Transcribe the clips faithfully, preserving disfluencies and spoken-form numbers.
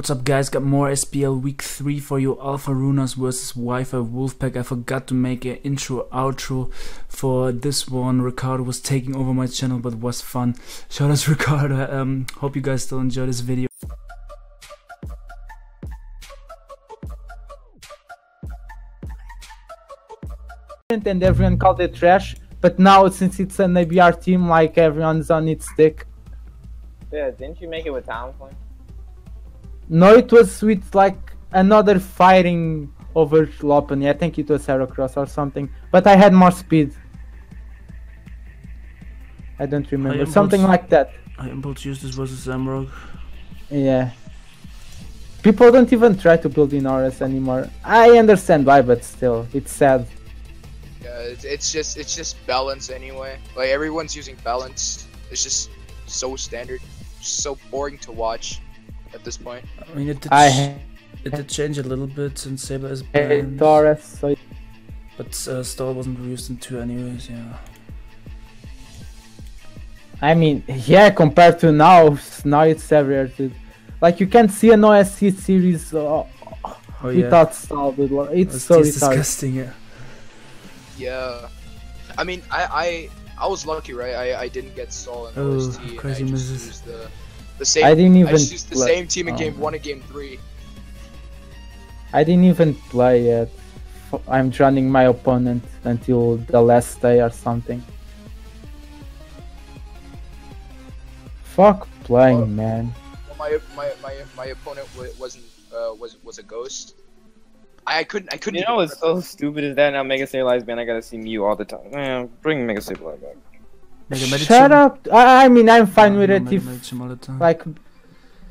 What's up guys, got more S P L week three for you, Alpha Runas versus Wi-Fi Wolfpack. I forgot to make an intro outro for this one. Ricardo was taking over my channel, but it was fun. Shout out to Ricardo, um, hope you guys still enjoy this video. And everyone called it trash, but now since it's an A B R team, like everyone's on its dick. Yeah, didn't you make it with Valentine? No, it was with like another fighting over Lopunny. I think it was Heracross or something. But I had more speed. I don't remember. I something like that. I impulse used this versus Emrog. Yeah. People don't even try to build in O R A S anymore. I understand why, but still, it's sad. Yeah, it's just it's just balance anyway. Like everyone's using balance. It's just so standard, so boring to watch. At this point, I mean, it did, I it did change a little bit since Saber is banned. Torres, so but uh, Stall wasn't used in two anyways, yeah. I mean, yeah, compared to now, now it's everywhere, dude. Like, you can't see an O S C series uh, oh, without yeah. Stall, dude. It's, it's so retarded. Disgusting, yeah. Yeah. I mean, I, I, I was lucky, right? I, I didn't get Stall in oh, O S T. Crazy misses. The same, I didn't even I just the play. same team in oh, game man. one and game three. I didn't even play yet. I'm drowning my opponent until the last day or something. Fuck playing, uh, man. Well, my, my my my opponent wasn't uh, was was a ghost. I couldn't I couldn't. You know what's so stupid is that now Mega Sableye's banned. I gotta see Mew all the time. Man, bring Mega Sableye back. Shut up! I mean, I'm fine no, with no, it med if, like,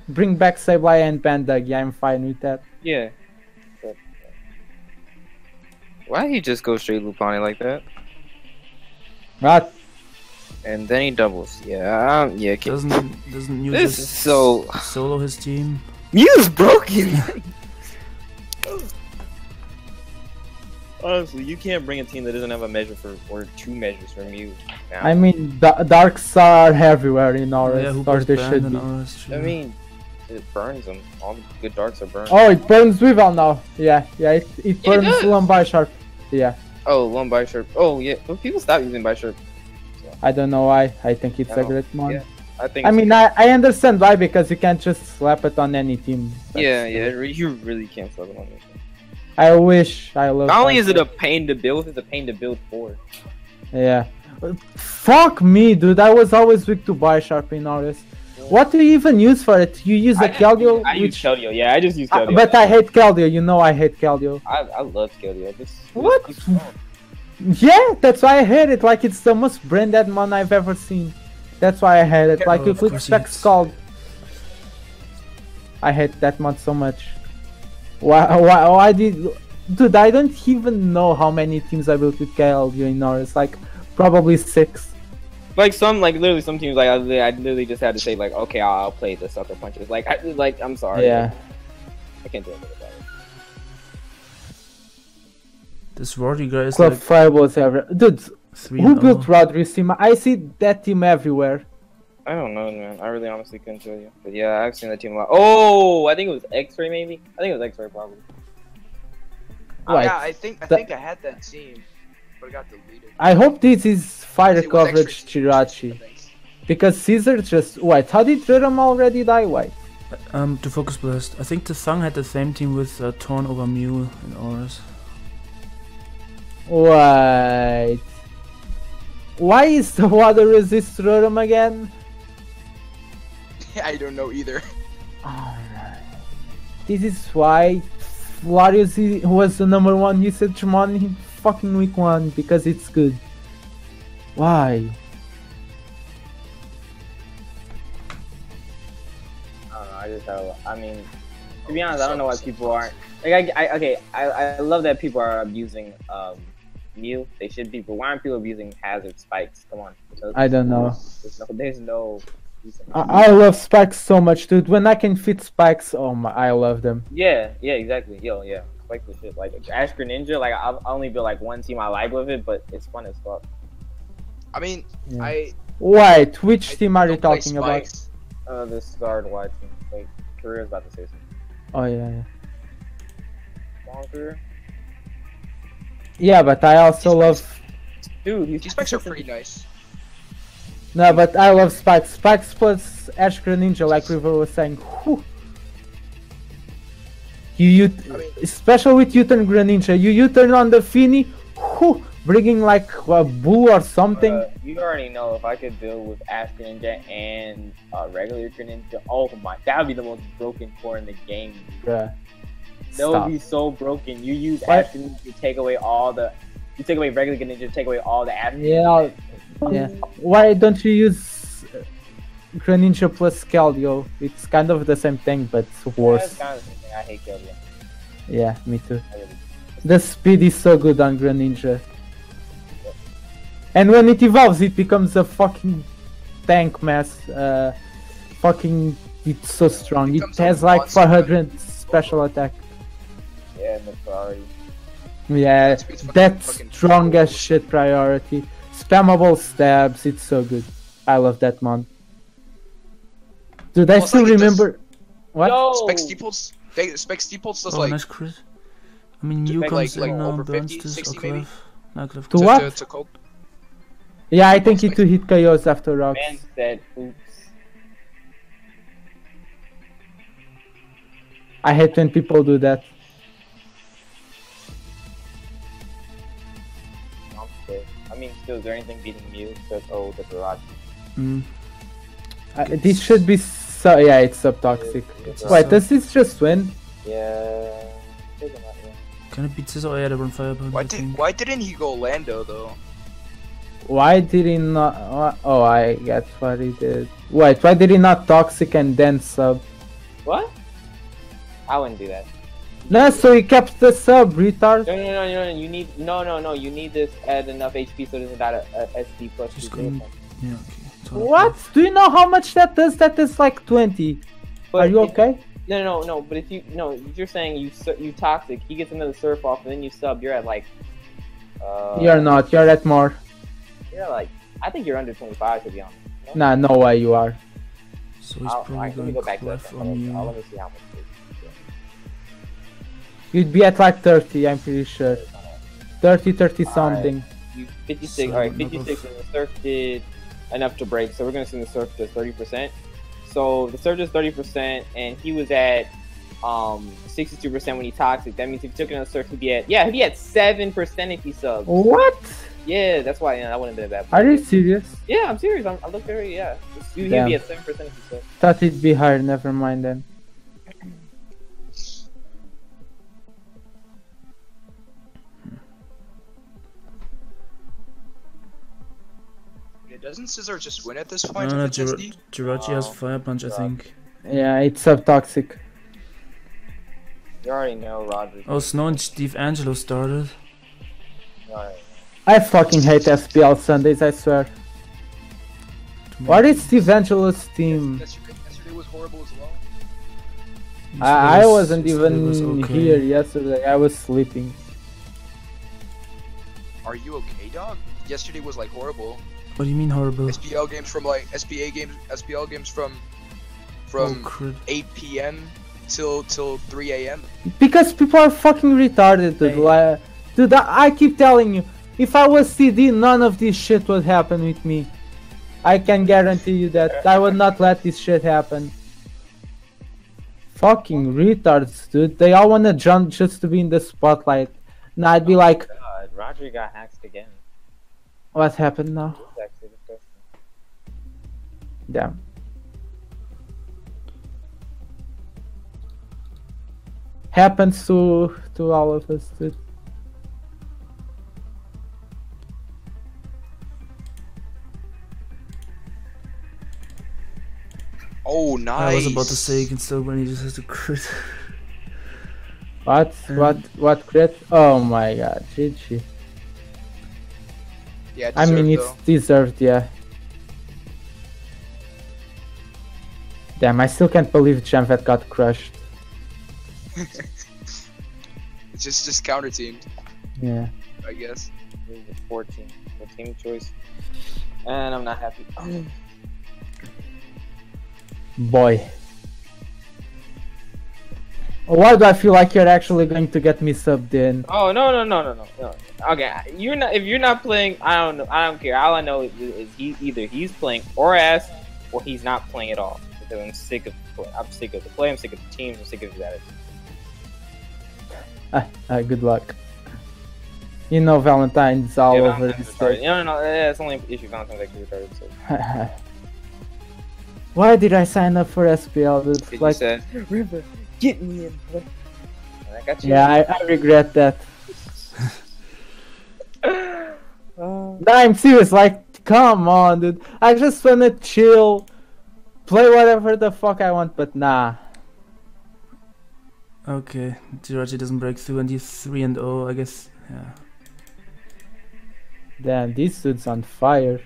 bring back Sableye and Bandag. Yeah, I'm fine with that. Yeah. Why did he just go straight Lopunny like that? What? And then he doubles. Yeah, um, yeah. Okay. Doesn't doesn't Mew this just so solo his team? Mew's broken. Honestly, you can't bring a team that doesn't have a measure for or two measures for Mew. Now. I mean, da darks are everywhere in O R A S, yeah, or they should be. O R A S, I mean, it burns them. All the good darks are burned. Oh, it burns Weval now. Yeah, yeah, it, it burns it Lum Bisharp. Yeah. Oh, Lum Bisharp. Oh, yeah. Well, people stop using Bisharp. Yeah. I don't know why. I think it's no. a great mod. Yeah, I think. I mean, I, I understand why, because you can't just slap it on any team. That's yeah, yeah, cool. You really can't slap it on any team. I wish I love. Not only is it a pain to build, it's a pain to build for. Yeah. Fuck me, dude. I was always weak to Bisharp in O R A S. Yeah. What do you even use for it? You use I a Keldeo? I which... use Keldeo, yeah. I just use Keldeo. I, but I hate Keldeo. You know I hate Keldeo. I, I love Keldeo. This, what? Yeah, that's why I hate it. Like, it's the most brain-dead mon I've ever seen. That's why I hate it. Like, oh, you could expect Scald. I hate that mod so much. Why, why, why did... Dude, I don't even know how many teams I built with Keldeo in O R A S, like, probably six. Like, some, like, literally some teams, like, I literally, I literally just had to say, like, okay, I'll, I'll play the sucker punches. Like, I, like, I'm sorry. Yeah. I can't do anything about it. This Rodri guy is Club like... Fireballs everywhere. Dude, who built Rodri's team? I see that team everywhere. I don't know, man. I really honestly couldn't tell you. But yeah, I've seen that team a lot. Oh, I think it was X-Ray maybe. I think it was X-Ray probably. Oh, right. Yeah, I think I that... think I had that team, but I got deleted. I hope this is fire coverage Jirachi, because Caesar just wait. How did Rotom already die? Wait. Um, to focus blast. I think the Thang had the same team with uh, Torn over Mew in O R A S. Wait. Why is the water resist Rotom again? I don't know either. Oh, this is why Aureus was the number one usage mon in fucking week one, because it's good. Why? I don't know. I just have. I mean, to be honest, I don't know why people aren't. Like, I, I okay, I, I love that people are abusing um Mew. They should be, but why aren't people abusing hazard spikes? Come on. There's, I don't know. There's no. There's no I, I love spikes so much, dude. When I can fit spikes, oh my, I love them. Yeah, yeah, exactly. Yo, yeah, spike the shit. Like Ash Greninja, like I've only built like one team I like with it, but it's fun as fuck. I mean, yeah. I. Wait, which I team are you talking about? Uh, this guard wide team. Like, Korea's about to say something. Oh yeah, yeah. Bonker. Yeah, but I also love. Dude, these spikes are pretty nice. No, but I love spikes. Spikes plus Ash Greninja, like River was saying. Whew. You, you, I mean, especially with U-turn Greninja, you U-turn on the Fini, whew, bringing like a bull or something. Uh, you already know if I could build with Ash Greninja and uh, regular Greninja, oh my, that would be the most broken core in the game. Yeah. That would be so broken. You use what? Ash Greninja, you take away all the, you take away regular Greninja, take away all the Ash Greninja. Yeah, yeah. Why don't you use Greninja plus Keldeo? It's kind of the same thing, but it's worse. Yeah, it's I hate Keldeo. Yeah, me too. The speed is so good on Greninja. Yep. And when it evolves, it becomes a fucking tank mess. Uh, fucking, it's so strong. It, it has like four hundred special attack. Yeah, and the priority. Yeah, that's strong as shit priority. Spammable stabs, it's so good. I love that mon. Dude, I still remember... What? No. Spec Steeples? They, Spec Steeples does oh, like... Nice crit. I mean, you like, comes like, in now, Bronsters, Oklef, Oklef. To what? To, to yeah, I think he two hit K Os after rocks. Man said, oops. I hate when people do that. I mean, still, is there anything beating Mew? That's all the Jirachi. Mm. Uh, this should be... So yeah, it's sub-toxic. It's Wait, sub does this just win? Yeah... Can it beat Scissor? Oh yeah, they run fire. Why, did, why didn't he go Lando though? Why did he not... Oh, I get what he did. Wait, why did he not toxic and then sub? What? I wouldn't do that. No, so he kept the sub, retard. No, no, no, no, no, you need... No, no, no, you need this at enough H P so it doesn't add a, a S D plus two. Yeah, okay. What? Do you know how much that does? That is like twenty. But are you okay? No, no, no. But if you no, if you're saying you you toxic. He gets another surf off, and then you sub. You're at like. Uh, you're not. You're at more. You're like. I think you're under twenty-five to be honest. No? Nah, no way you are. So he's probably right, going go back to that. I'll, I'll let me see how much. It is. Yeah. You'd be at like thirty. I'm pretty sure. thirty, thirty all something. Right. You fifty-six. So all right, fifty-six. And the surf did enough to break, so we're gonna assume the surf does thirty percent. So the surf does thirty percent, and he was at um sixty-two percent when he toxic. That means if he took another surf, he'd be at yeah, he'd be at seven percent if he subs. What? Yeah, that's why. Yeah, that wouldn't have been a bad point. Are you serious? Yeah, I'm serious. I'm, I look very yeah. He'd be at seven percent if he subs. Thought it'd be higher. Never mind then. Doesn't Scissor just win at this point? No, no, Jirachi Jir has Fire Punch, I think. Yeah, it's sub-toxic. You already know, Rodri. Oh, Snow and Steve Angelo started. Right. I fucking hate S P L Sundays, I swear. What is Steve Angelo's team? Yesterday, yesterday was horrible as well. I, I wasn't even was okay. here yesterday, I was sleeping. Are you okay, dog? Yesterday was like horrible. What do you mean horrible? S P L games from like S P A games, S P L games from from oh, eight P M till till three A M Because people are fucking retarded, dude. Like, dude, I, I keep telling you, if I was C D, none of this shit would happen with me. I can guarantee you that. I would not let this shit happen. Fucking retards, dude. They all wanna jump just to be in the spotlight. And I'd be oh like, God. Roger got hacked again. What happened now? Damn. Happens to to all of us, dude. Oh, nice! I was about to say you can still win. He just has to crit. What? Um, what? What crit? Oh my God! G G. Yeah, deserved, I mean, it's though. Deserved, yeah. Damn, I still can't believe Jamvet got crushed. It's just, just counter teamed. Yeah. I guess. fourteen. The team choice. And I'm not happy. Oh. Boy. Why do I feel like you're actually going to get me subbed in? Oh no no no no no no. Okay, you're not. If you're not playing, I don't know. I don't care. All I know is, is he either he's playing O R A S or he's not playing at all. So I'm sick of the play. I'm sick of the play. I'm sick of the teams. I'm sick of his attitude. Ah, ah, good luck. You know Valentine's all yeah, over Valentine's this thing. No, no, no, that's only an issue Valentine's actually retarded, so. Why did I sign up for S P L? Dude? Like, you said, River, get me in. I got you. Yeah, I, I regret that. uh, no, I'm serious, like, come on, dude. I just wanna chill, play whatever the fuck I want, but nah. Okay, Jirachi doesn't break through and he's three and oh, I guess, yeah. Damn, these dudes on fire.